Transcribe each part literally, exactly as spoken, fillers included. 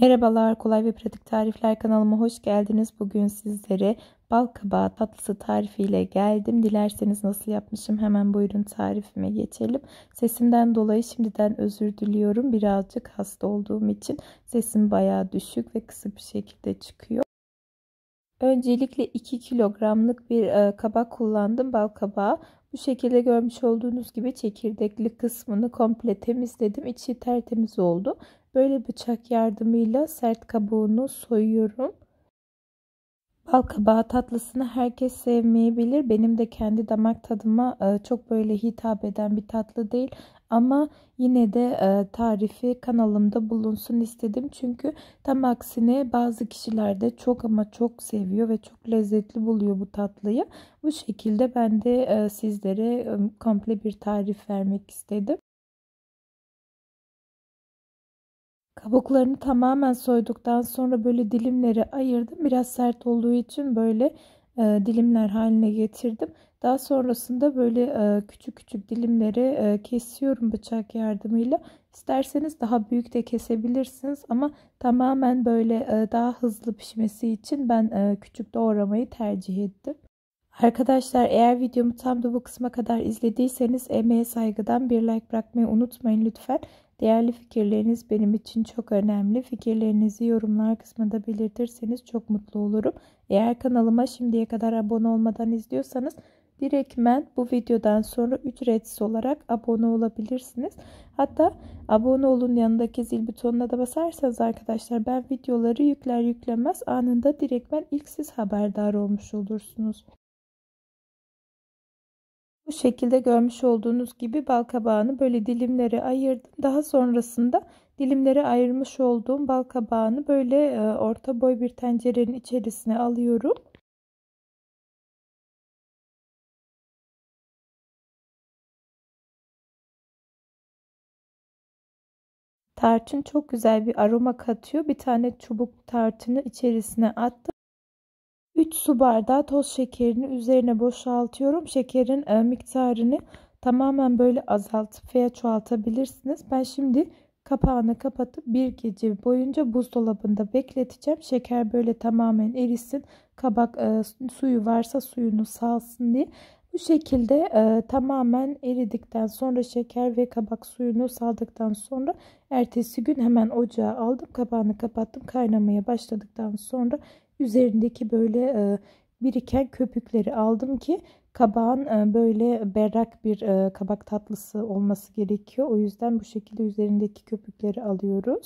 Merhabalar, Kolay ve Pratik Tarifler kanalıma hoş geldiniz. Bugün sizlere bal kabağı tatlısı tarifiyle geldim. Dilerseniz nasıl yapmışım hemen buyurun tarifime geçelim. Sesimden dolayı şimdiden özür diliyorum. Birazcık hasta olduğum için sesim bayağı düşük ve kısık bir şekilde çıkıyor. Öncelikle iki kilogramlık bir kabak kullandım, bal kabağı. Bu şekilde görmüş olduğunuz gibi çekirdekli kısmını komple temizledim. İçi tertemiz oldu. Böyle bıçak yardımıyla sert kabuğunu soyuyorum. Bal kabağı tatlısını herkes sevmeyebilir. Benim de kendi damak tadıma çok böyle hitap eden bir tatlı değil. Ama yine de tarifi kanalımda bulunsun istedim. Çünkü tam aksine bazı kişiler de çok ama çok seviyor ve çok lezzetli buluyor bu tatlıyı. Bu şekilde ben de sizlere komple bir tarif vermek istedim. Kabuklarını tamamen soyduktan sonra böyle dilimlere ayırdım. Biraz sert olduğu için böyle e, dilimler haline getirdim. Daha sonrasında böyle e, küçük küçük dilimleri e, kesiyorum bıçak yardımıyla. İsterseniz daha büyük de kesebilirsiniz ama tamamen böyle e, daha hızlı pişmesi için ben e, küçük doğramayı tercih ettim. Arkadaşlar, eğer videomu tam da bu kısma kadar izlediyseniz emeğe saygıdan bir like bırakmayı unutmayın lütfen. Değerli fikirleriniz benim için çok önemli. Fikirlerinizi yorumlar kısmında belirtirseniz çok mutlu olurum. Eğer kanalıma şimdiye kadar abone olmadan izliyorsanız direktmen bu videodan sonra ücretsiz olarak abone olabilirsiniz. Hatta abone olun yanındaki zil butonuna da basarsanız arkadaşlar ben videoları yükler yüklemez anında direktmen ilk siz haberdar olmuş olursunuz. Bu şekilde görmüş olduğunuz gibi bal kabağını böyle dilimlere ayırdım. Daha sonrasında dilimlere ayırmış olduğum bal kabağını böyle orta boy bir tencerenin içerisine alıyorum. Tarçın çok güzel bir aroma katıyor. Bir tane çubuk tarçını içerisine attım. üç su bardağı toz şekerini üzerine boşaltıyorum. Şekerin e, miktarını tamamen böyle azaltıp veya çoğaltabilirsiniz. Ben şimdi kapağını kapatıp bir gece boyunca buzdolabında bekleteceğim. Şeker böyle tamamen erisin. Kabak e, suyu varsa suyunu salsın diye. Bu şekilde e, tamamen eridikten sonra şeker ve kabak suyunu saldıktan sonra ertesi gün hemen ocağa aldım. Kapağını kapattım. Kaynamaya başladıktan sonra üzerindeki böyle e, biriken köpükleri aldım ki kabağın e, böyle berrak bir e, kabak tatlısı olması gerekiyor. O yüzden bu şekilde üzerindeki köpükleri alıyoruz.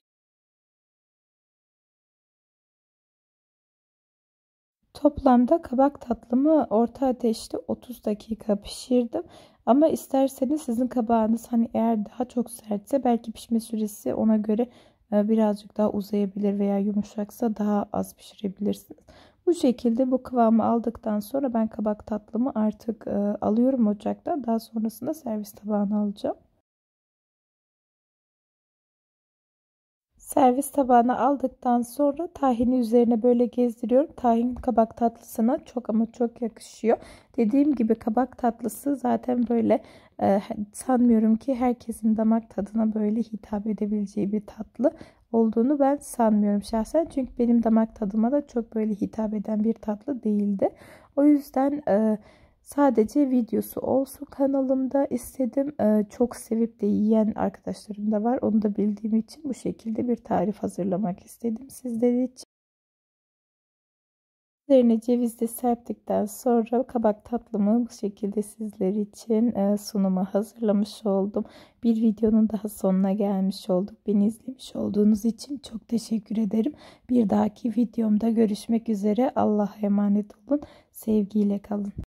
Toplamda kabak tatlımı orta ateşte otuz dakika pişirdim. Ama isterseniz sizin kabağınız hani eğer daha çok sertse belki pişme süresi ona göre birazcık daha uzayabilir veya yumuşaksa daha az pişirebilirsiniz. Bu şekilde bu kıvamı aldıktan sonra ben kabak tatlımı artık alıyorum ocakta. Daha sonrasında servis tabağına alacağım. Servis tabağına aldıktan sonra tahini üzerine böyle gezdiriyorum. Tahin kabak tatlısına çok ama çok yakışıyor. Dediğim gibi kabak tatlısı zaten böyle e, sanmıyorum ki herkesin damak tadına böyle hitap edebileceği bir tatlı olduğunu ben sanmıyorum şahsen. Çünkü benim damak tadıma da çok böyle hitap eden bir tatlı değildi. O yüzden e, sadece videosu olsun kanalımda istedim. Ee, çok sevip de yiyen arkadaşlarım da var. Onu da bildiğim için bu şekilde bir tarif hazırlamak istedim sizler için. Üzerine ceviz de serptikten sonra kabak tatlımı bu şekilde sizler için e, sunuma hazırlamış oldum. Bir videonun daha sonuna gelmiş olduk. Beni izlemiş olduğunuz için çok teşekkür ederim. Bir dahaki videomda görüşmek üzere. Allah'a emanet olun. Sevgiyle kalın.